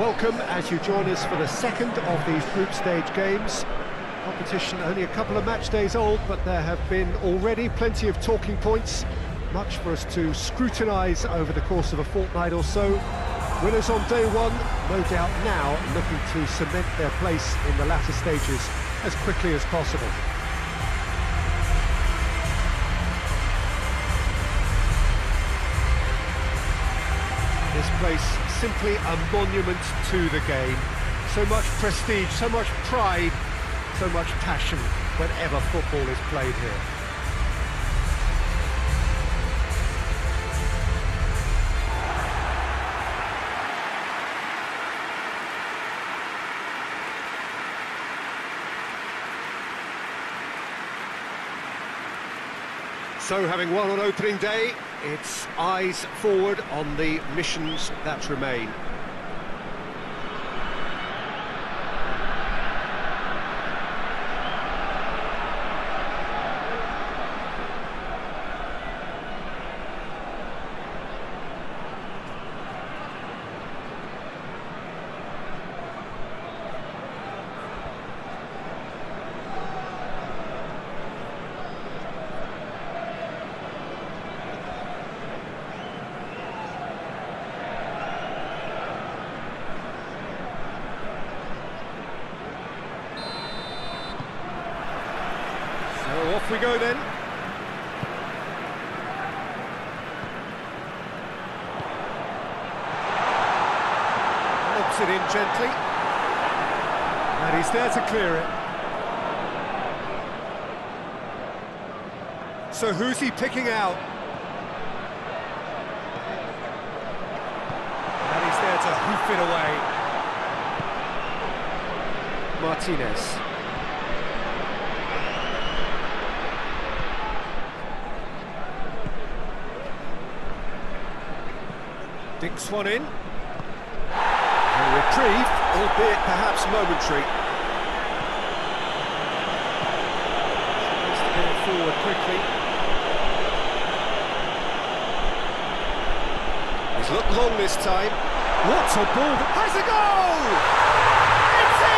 Welcome as you join us for the second of these group stage games. Competition only a couple of match days old, but there have been already plenty of talking points. Much for us to scrutinise over the course of a fortnight or so. Winners on day one, no doubt now looking to cement their place in the latter stages as quickly as possible. This place, simply a monument to the game. So much prestige, so much pride, so much passion whenever football is played here. So, having won on opening day, it's eyes forward on the missions that remain. We go then. Lobs it in gently, and he's there to clear it. So who's he picking out? And he's there to hoof it away. Martinez. Dicks one in. A reprieve, albeit perhaps momentary. Needs to get it forward quickly. He's looked long this time. What a ball! Has a goal! It's in!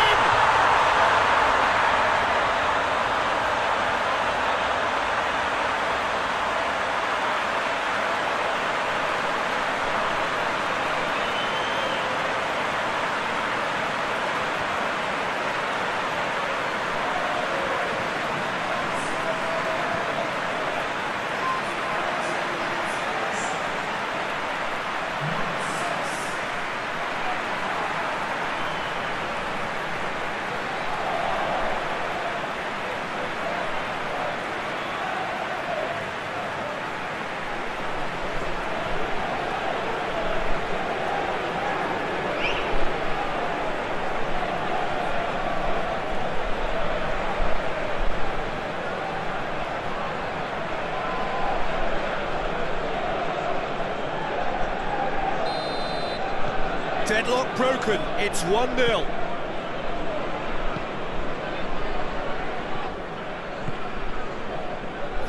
Deadlock broken, it's 1-0.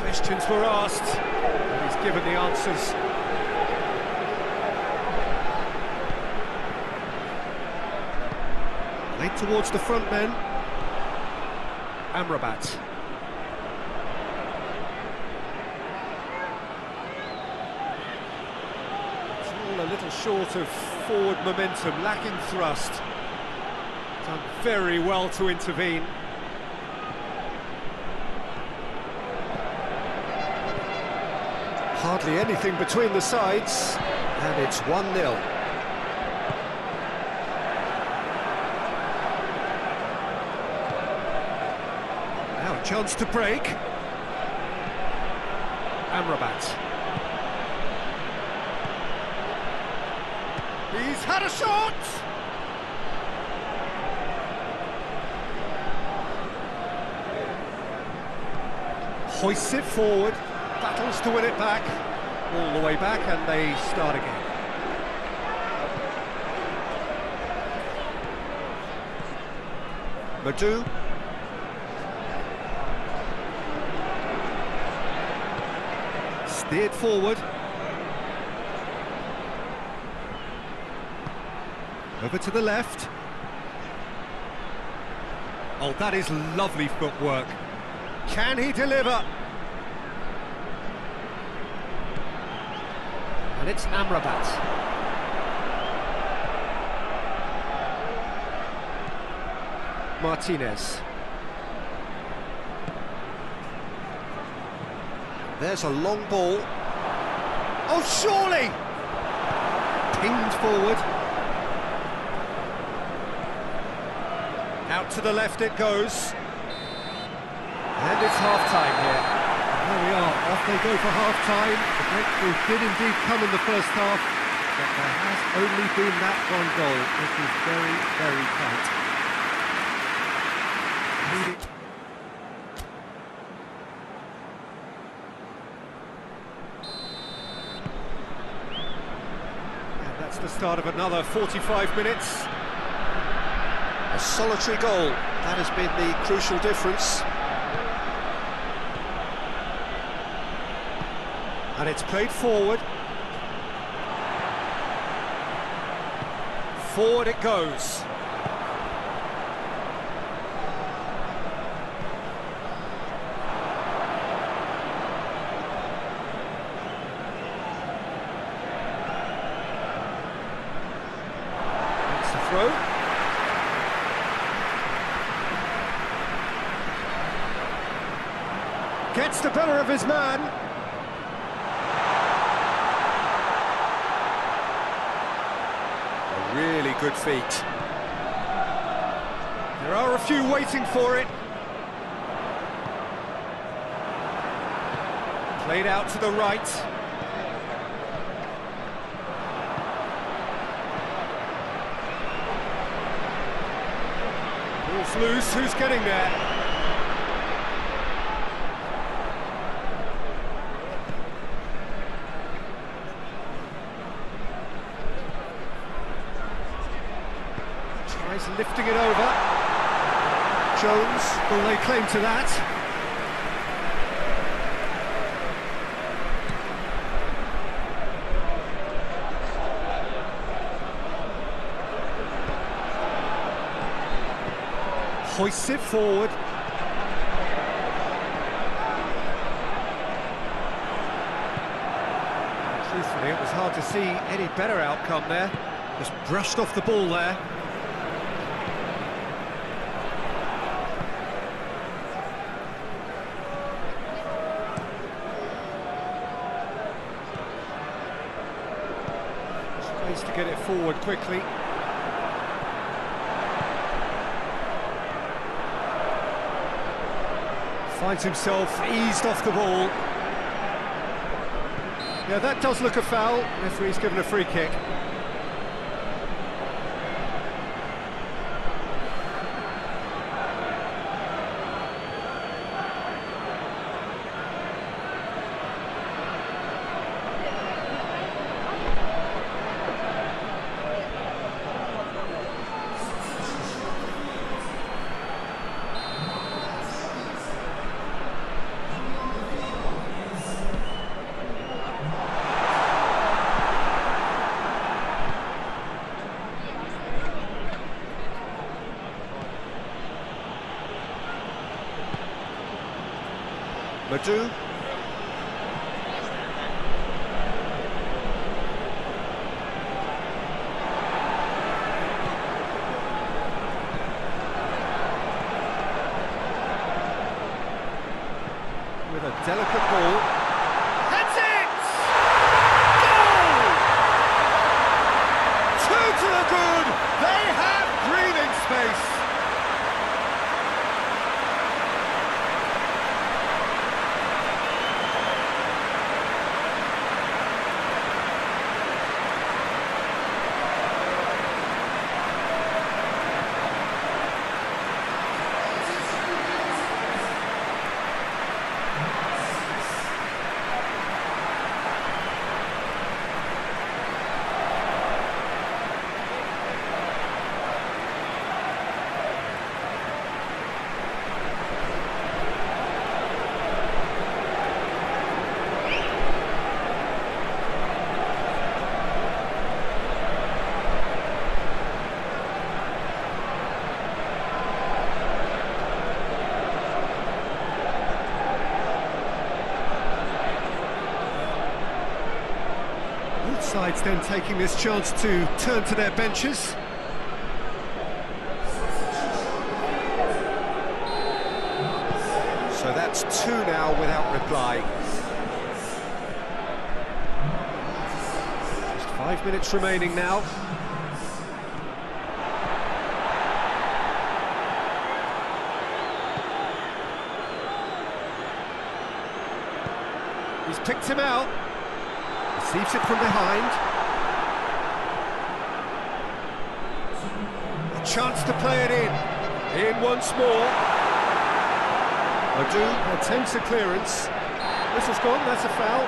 Questions were asked, and he's given the answers. Late towards the front men. Amrabat. A little short of forward momentum, lacking thrust. Done very well to intervene. Hardly anything between the sides, and it's 1-0. Now a chance to break. Amrabat. He's had a shot! Hoists it forward, battles to win it back, all the way back, and they start again. Madu. Steered forward. Over to the left. Oh, that is lovely footwork. Can he deliver? And it's Amrabat. Martinez. There's a long ball. Oh, surely! Pinged forward. Out to the left it goes. And it's half-time here. There we are, off they go for half-time. The breakthrough did indeed come in the first half, but there has only been that one goal. This is very, very tight. And that's the start of another 45 minutes. A solitary goal, that has been the crucial difference. And it's played forward. Forward it goes. That's the throw. Gets the better of his man. A really good feat. There are a few waiting for it. Played out to the right. Ball's loose, who's getting there? Lifting it over. Jones will lay claim to that. Hoists it forward. Truthfully, it was hard to see any better outcome there. Just brushed off the ball there. To get it forward quickly. Finds himself eased off the ball. Yeah, that does look a foul. Referee's given a free kick. Madu. With a delicate ball. That's it! Goal! Two to the good! They have breathing space! Sides then taking this chance to turn to their benches. So that's two now without reply. Just 5 minutes remaining now. He's picked him out. Receives it from behind. A chance to play it in. In once more. Odoo attempts a clearance. This is gone, that's a foul.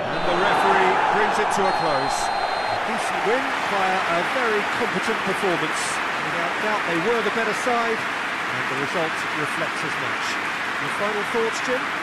And the referee brings it to a close. A decent win via a very competent performance. Without doubt they were the better side, and the result reflects as much. Your final thoughts, Jim?